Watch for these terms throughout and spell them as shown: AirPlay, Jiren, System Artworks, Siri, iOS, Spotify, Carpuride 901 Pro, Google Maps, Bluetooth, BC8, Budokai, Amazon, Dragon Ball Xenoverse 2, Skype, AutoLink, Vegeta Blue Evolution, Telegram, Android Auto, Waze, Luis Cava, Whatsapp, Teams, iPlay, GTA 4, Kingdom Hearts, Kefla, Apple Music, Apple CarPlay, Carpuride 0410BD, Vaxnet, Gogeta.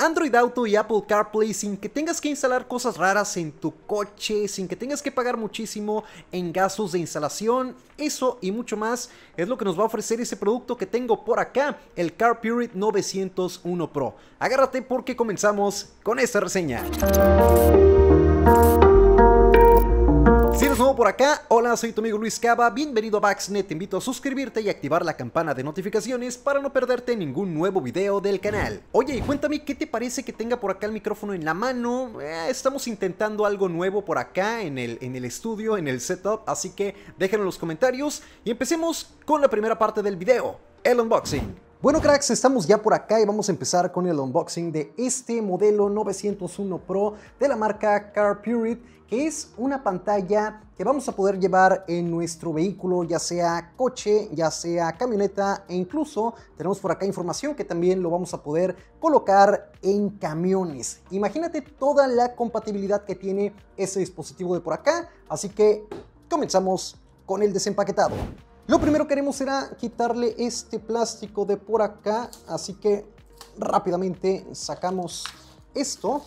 Android Auto y Apple CarPlay sin que tengas que instalar cosas raras en tu coche, sin que tengas que pagar muchísimo en gastos de instalación. Eso y mucho más es lo que nos va a ofrecer ese producto que tengo por acá, el Carpuride 901 Pro. Agárrate porque comenzamos con esta reseña. Si eres nuevo por acá, hola, soy tu amigo Luis Cava, bienvenido a Vaxnet, te invito a suscribirte y activar la campana de notificaciones para no perderte ningún nuevo video del canal. Oye, y cuéntame, ¿qué te parece que tenga por acá el micrófono en la mano? Estamos intentando algo nuevo por acá en el estudio, en el setup, así que déjenlo en los comentarios y empecemos con la primera parte del video, el unboxing. Bueno cracks, estamos ya por acá y vamos a empezar con el unboxing de este modelo 901 Pro de la marca Carpuride, que es una pantalla que vamos a poder llevar en nuestro vehículo, ya sea coche, ya sea camioneta, e incluso tenemos por acá información que también lo vamos a poder colocar en camiones. Imagínate toda la compatibilidad que tiene ese dispositivo de por acá, así que comenzamos con el desempaquetado. Lo primero que haremos será quitarle este plástico de por acá, así que rápidamente sacamos esto.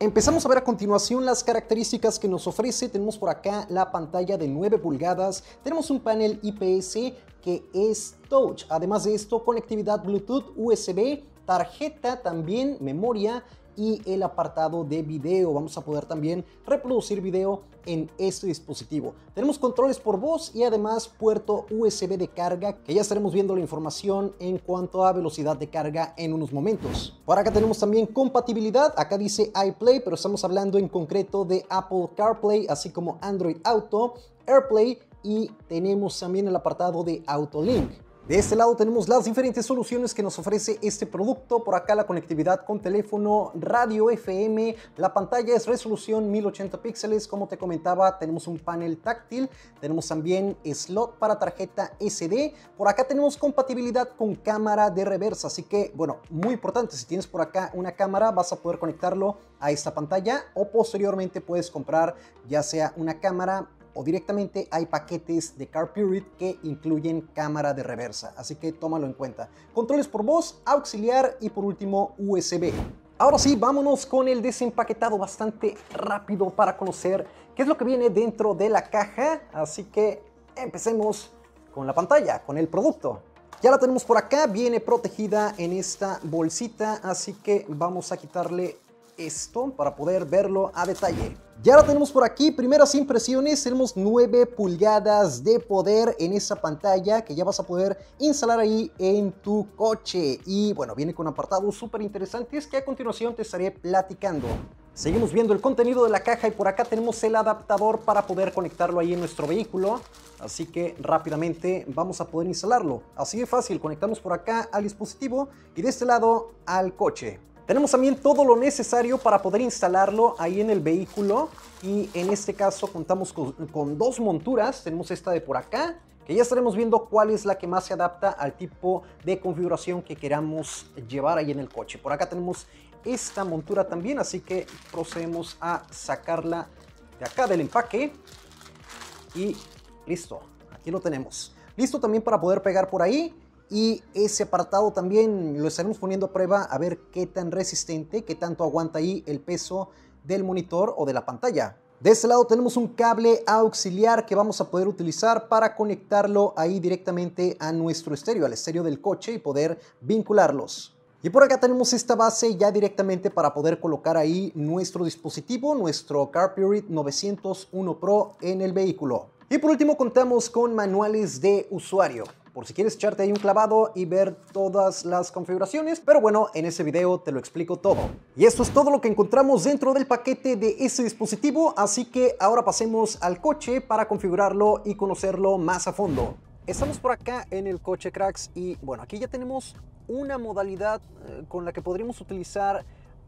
Empezamos a ver a continuación las características que nos ofrece. Tenemos por acá la pantalla de 9 pulgadas, tenemos un panel IPS que es touch, además de esto conectividad Bluetooth, USB, tarjeta también, memoria y el apartado de video. Vamos a poder también reproducir video en este dispositivo. Tenemos controles por voz y además puerto USB de carga, que ya estaremos viendo la información en cuanto a velocidad de carga en unos momentos. Por acá tenemos también compatibilidad, acá dice iPlay, pero estamos hablando en concreto de Apple CarPlay, así como Android Auto, AirPlay, y tenemos también el apartado de AutoLink. De este lado tenemos las diferentes soluciones que nos ofrece este producto. Por acá la conectividad con teléfono, radio FM, la pantalla es resolución 1080 píxeles, como te comentaba, tenemos un panel táctil, tenemos también slot para tarjeta SD, por acá tenemos compatibilidad con cámara de reversa, así que bueno, muy importante, si tienes por acá una cámara vas a poder conectarlo a esta pantalla o posteriormente puedes comprar ya sea una cámara o directamente hay paquetes de Carpuride que incluyen cámara de reversa, así que tómalo en cuenta. Controles por voz, auxiliar y por último USB. Ahora sí, vámonos con el desempaquetado bastante rápido para conocer qué es lo que viene dentro de la caja, así que empecemos con la pantalla, con el producto. Ya la tenemos por acá, viene protegida en esta bolsita, así que vamos a quitarle esto para poder verlo a detalle. Ya la tenemos por aquí, primeras impresiones, tenemos 9 pulgadas de poder en esa pantalla que ya vas a poder instalar ahí en tu coche. Y bueno, viene con apartados súper interesantes que a continuación te estaré platicando. Seguimos viendo el contenido de la caja y por acá tenemos el adaptador para poder conectarlo ahí en nuestro vehículo. Así que rápidamente vamos a poder instalarlo. Así de fácil, conectamos por acá al dispositivo y de este lado al coche. Tenemos también todo lo necesario para poder instalarlo ahí en el vehículo y en este caso contamos con dos monturas. Tenemos esta de por acá, que ya estaremos viendo cuál es la que más se adapta al tipo de configuración que queramos llevar ahí en el coche. Por acá tenemos esta montura también, así que procedemos a sacarla de acá del empaque y listo, aquí lo tenemos. Listo también para poder pegar por ahí. Y ese apartado también lo estaremos poniendo a prueba a ver qué tan resistente, qué tanto aguanta ahí el peso del monitor o de la pantalla. De este lado tenemos un cable auxiliar que vamos a poder utilizar para conectarlo ahí directamente a nuestro estéreo, al estéreo del coche y poder vincularlos. Y por acá tenemos esta base ya directamente para poder colocar ahí nuestro dispositivo, nuestro Carpuride 901 Pro en el vehículo. Y por último contamos con manuales de usuario, por si quieres echarte ahí un clavado y ver todas las configuraciones, pero bueno, en ese video te lo explico todo. Y esto es todo lo que encontramos dentro del paquete de este dispositivo, así que ahora pasemos al coche para configurarlo y conocerlo más a fondo. Estamos por acá en el coche cracks y bueno, aquí ya tenemos una modalidad con la que podríamos utilizar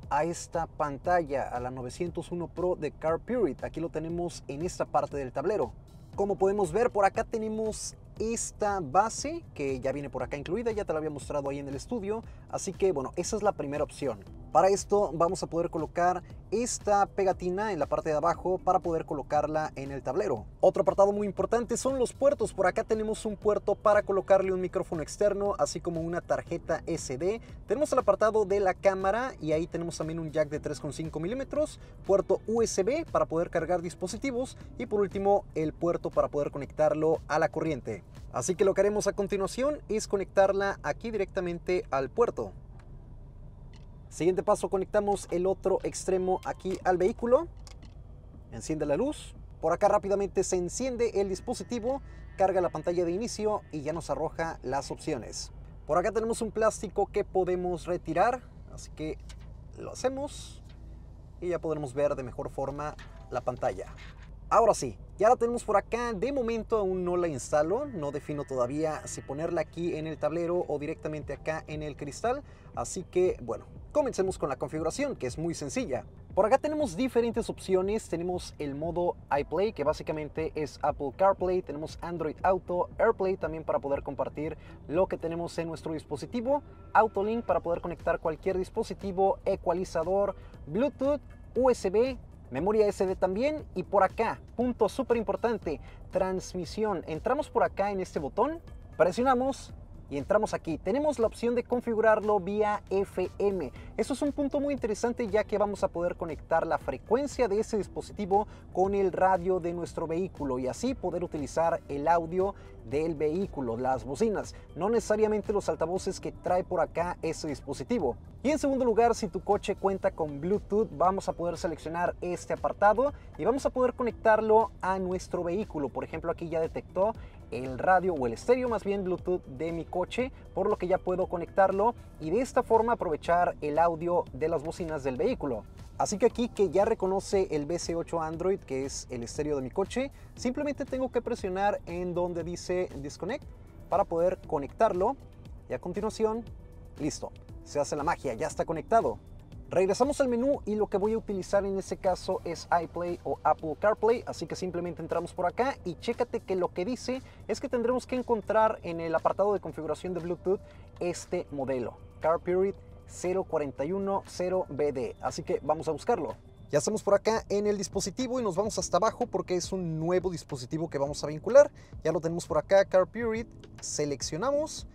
a esta pantalla, a la 901 Pro de Carpuride. Aquí lo tenemos en esta parte del tablero. Como podemos ver, por acá tenemos esta base que ya viene por acá incluida, ya te la había mostrado ahí en el estudio, así que bueno, esa es la primera opción. Para esto vamos a poder colocar esta pegatina en la parte de abajo para poder colocarla en el tablero. Otro apartado muy importante son los puertos. Por acá tenemos un puerto para colocarle un micrófono externo, así como una tarjeta SD. Tenemos el apartado de la cámara y ahí tenemos también un jack de 3,5 milímetros, puerto USB para poder cargar dispositivos y por último el puerto para poder conectarlo a la corriente. Así que lo que haremos a continuación es conectarla aquí directamente al puerto. Siguiente paso, conectamos el otro extremo aquí al vehículo. Enciende la luz. Por acá rápidamente se enciende el dispositivo, carga la pantalla de inicio y ya nos arroja las opciones. Por acá tenemos un plástico que podemos retirar, así que lo hacemos y ya podremos ver de mejor forma la pantalla. Ahora sí, ya la tenemos por acá. De momento aún no la instalo, no defino todavía si ponerla aquí en el tablero o directamente acá en el cristal, así que bueno, comencemos con la configuración, que es muy sencilla. Por acá tenemos diferentes opciones. Tenemos el modo iPlay, que básicamente es Apple CarPlay. Tenemos Android Auto, AirPlay también para poder compartir lo que tenemos en nuestro dispositivo, AutoLink para poder conectar cualquier dispositivo, ecualizador, Bluetooth, USB, memoria SD también. Y por acá, punto súper importante, transmisión. Entramos por acá en este botón, presionamos y entramos aquí. Tenemos la opción de configurarlo vía FM. Eso es un punto muy interesante, ya que vamos a poder conectar la frecuencia de ese dispositivo con el radio de nuestro vehículo y así poder utilizar el audio del vehículo, las bocinas, no necesariamente los altavoces que trae por acá ese dispositivo. Y en segundo lugar, si tu coche cuenta con Bluetooth, vamos a poder seleccionar este apartado y vamos a poder conectarlo a nuestro vehículo. Por ejemplo, aquí ya detectó el radio o el estéreo, más bien Bluetooth de mi coche, por lo que ya puedo conectarlo y de esta forma aprovechar el audio de las bocinas del vehículo. Así que aquí, que ya reconoce el BC8 Android, que es el estéreo de mi coche, simplemente tengo que presionar en donde dice Disconnect para poder conectarlo y a continuación, listo, se hace la magia, ya está conectado. Regresamos al menú y lo que voy a utilizar en este caso es iPlay o Apple CarPlay, así que simplemente entramos por acá y chécate que lo que dice es que tendremos que encontrar en el apartado de configuración de Bluetooth este modelo, Carpuride 0410BD, así que vamos a buscarlo. Ya estamos por acá en el dispositivo y nos vamos hasta abajo porque es un nuevo dispositivo que vamos a vincular. Ya lo tenemos por acá, Carpuride, seleccionamos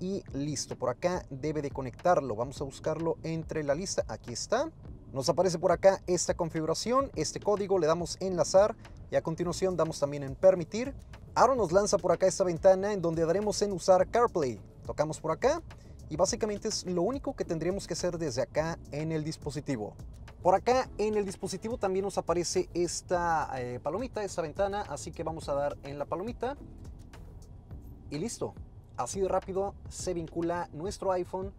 y listo, por acá debe de conectarlo. Vamos a buscarlo entre la lista, aquí está. Nos aparece por acá esta configuración, este código, le damos enlazar y a continuación damos también en permitir. Ahora nos lanza por acá esta ventana en donde daremos en usar CarPlay. Tocamos por acá y básicamente es lo único que tendríamos que hacer desde acá en el dispositivo. Por acá en el dispositivo también nos aparece esta palomita, esta ventana, así que vamos a dar en la palomita y listo. Así de rápido se vincula nuestro iPhone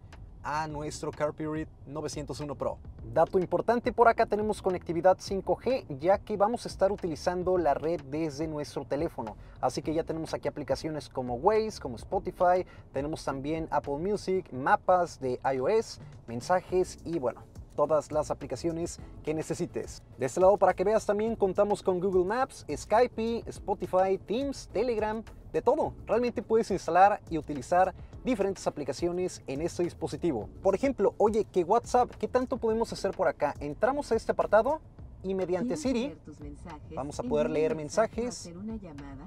a nuestro Carpuride 901 Pro. Dato importante, por acá tenemos conectividad 5G, ya que vamos a estar utilizando la red desde nuestro teléfono. Así que ya tenemos aquí aplicaciones como Waze, como Spotify, tenemos también Apple Music, mapas de iOS, mensajes y bueno, todas las aplicaciones que necesites. De este lado, para que veas, también contamos con Google Maps, Skype, Spotify, Teams, Telegram, de todo. Realmente puedes instalar y utilizar diferentes aplicaciones en este dispositivo. Por ejemplo, oye, que WhatsApp, ¿qué tanto podemos hacer por acá? Entramos a este apartado y mediante Siri vamos a poder leer mensajes, hacer una llamada,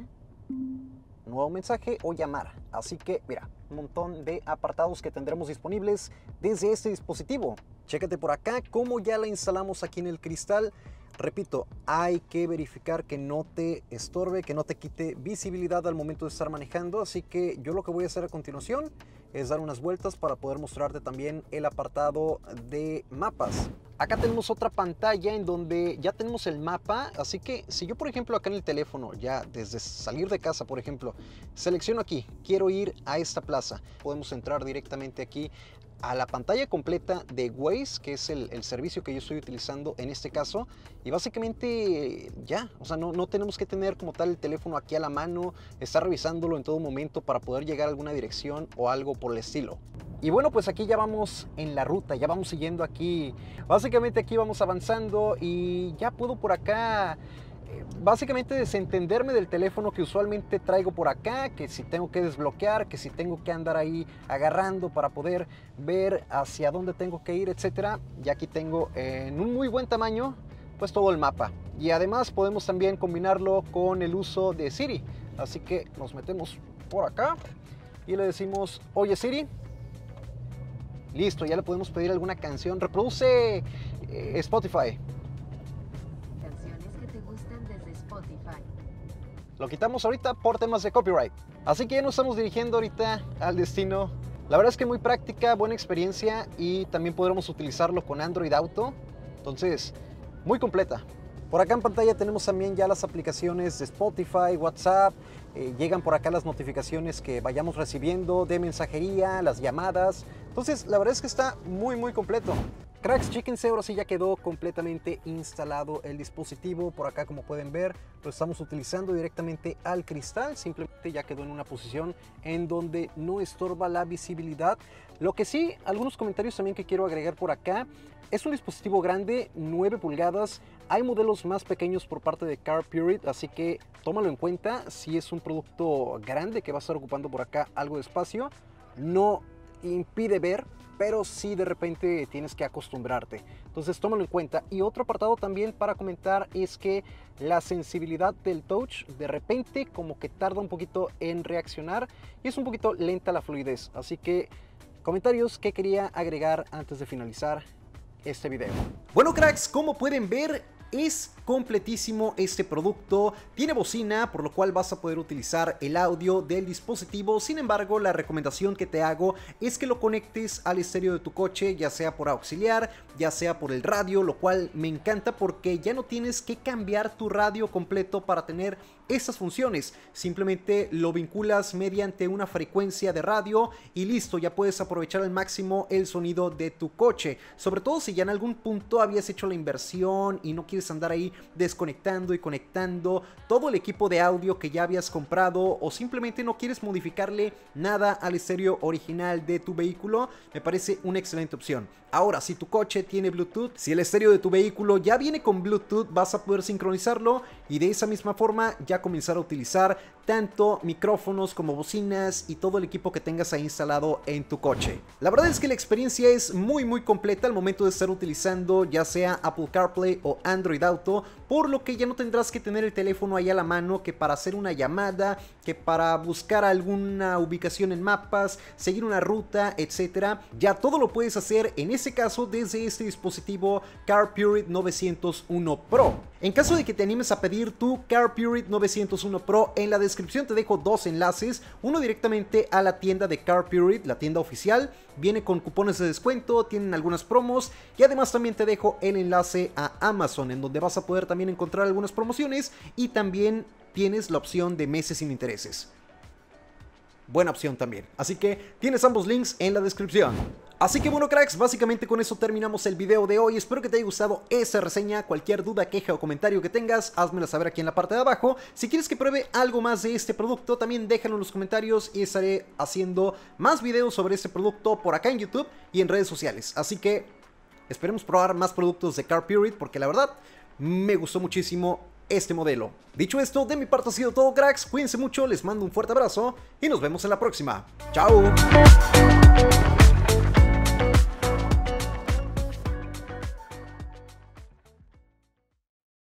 nuevo mensaje o llamar. Así que mira, un montón de apartados que tendremos disponibles desde este dispositivo. Chécate por acá cómo ya la instalamos aquí en el cristal. Repito, hay que verificar que no te estorbe, que no te quite visibilidad al momento de estar manejando, así que yo lo que voy a hacer a continuación es dar unas vueltas para poder mostrarte también el apartado de mapas. Acá tenemos otra pantalla en donde ya tenemos el mapa, así que si yo por ejemplo acá en el teléfono, ya desde salir de casa por ejemplo, selecciono aquí, quiero ir a esta plaza, podemos entrar directamente aquí a la pantalla completa de Waze, que es el servicio que yo estoy utilizando en este caso, y básicamente ya, o sea, no tenemos que tener como tal el teléfono aquí a la mano, estar revisándolo en todo momento para poder llegar a alguna dirección o algo por el estilo. Y bueno, pues aquí ya vamos en la ruta, ya vamos siguiendo aquí, básicamente aquí vamos avanzando y ya puedo por acá básicamente desentenderme del teléfono que usualmente traigo por acá, que si tengo que desbloquear, que si tengo que andar ahí agarrando para poder ver hacia dónde tengo que ir, etcétera. Y aquí tengo en un muy buen tamaño pues todo el mapa, y además podemos también combinarlo con el uso de Siri. Así que nos metemos por acá y le decimos: oye Siri. Listo, ya le podemos pedir alguna canción. Reproduce Spotify. Canciones que te gustan desde Spotify. Lo quitamos ahorita por temas de copyright. Así que ya nos estamos dirigiendo ahorita al destino. La verdad es que muy práctica, buena experiencia, y también podremos utilizarlo con Android Auto. Entonces, muy completa. Por acá en pantalla tenemos también ya las aplicaciones de Spotify, WhatsApp, llegan por acá las notificaciones que vayamos recibiendo de mensajería, las llamadas. Entonces la verdad es que está muy completo. Cracks, chéquense, ahora sí ya quedó completamente instalado el dispositivo. Por acá, como pueden ver, lo estamos utilizando directamente al cristal. Simplemente ya quedó en una posición en donde no estorba la visibilidad. Lo que sí, algunos comentarios también que quiero agregar por acá. Es un dispositivo grande, 9 pulgadas. Hay modelos más pequeños por parte de Carpuride, así que tómalo en cuenta. Si es un producto grande que va a estar ocupando por acá algo de espacio, no impide ver, pero sí de repente tienes que acostumbrarte. Entonces tómalo en cuenta. Y otro apartado también para comentar es que la sensibilidad del touch de repente como que tarda un poquito en reaccionar y es un poquito lenta la fluidez. Así que comentarios que quería agregar antes de finalizar este video. Bueno cracks, como pueden ver, es completísimo este producto. Tiene bocina, por lo cual vas a poder utilizar el audio del dispositivo. Sin embargo, la recomendación que te hago es que lo conectes al estéreo de tu coche, ya sea por auxiliar, ya sea por el radio, lo cual me encanta porque ya no tienes que cambiar tu radio completo para tener estas funciones. Simplemente lo vinculas mediante una frecuencia de radio y listo, ya puedes aprovechar al máximo el sonido de tu coche. Sobre todo si ya en algún punto habías hecho la inversión y no quieres andar ahí desconectando y conectando todo el equipo de audio que ya habías comprado, o simplemente no quieres modificarle nada al estéreo original de tu vehículo, me parece una excelente opción. Ahora, si tu coche tiene Bluetooth, si el estéreo de tu vehículo ya viene con Bluetooth, vas a poder sincronizarlo y de esa misma forma ya comenzar a utilizar tanto micrófonos como bocinas y todo el equipo que tengas ahí instalado en tu coche. La verdad es que la experiencia es muy completa al momento de estar utilizando ya sea Apple CarPlay o Android Auto, por lo que ya no tendrás que tener el teléfono ahí a la mano, que para hacer una llamada, que para buscar alguna ubicación en mapas, seguir una ruta, etcétera. Ya todo lo puedes hacer en este caso desde este dispositivo Carpuride 901 Pro. En caso de que te animes a pedir tu Carpuride 901 Pro, en la descripción te dejo dos enlaces, uno directamente a la tienda de Carpuride, la tienda oficial, viene con cupones de descuento, tienen algunas promos, y además también te dejo el enlace a Amazon, en donde vas a poder también encontrar algunas promociones y también tienes la opción de meses sin intereses. Buena opción también, así que tienes ambos links en la descripción. Así que bueno cracks, básicamente con eso terminamos el video de hoy. Espero que te haya gustado esa reseña. Cualquier duda, queja o comentario que tengas, házmela saber aquí en la parte de abajo. Si quieres que pruebe algo más de este producto, también déjalo en los comentarios y estaré haciendo más videos sobre este producto por acá en YouTube y en redes sociales. Así que esperemos probar más productos de Carpuride porque la verdad me gustó muchísimo este modelo. Dicho esto, de mi parte ha sido todo cracks. Cuídense mucho, les mando un fuerte abrazo y nos vemos en la próxima. ¡Chao!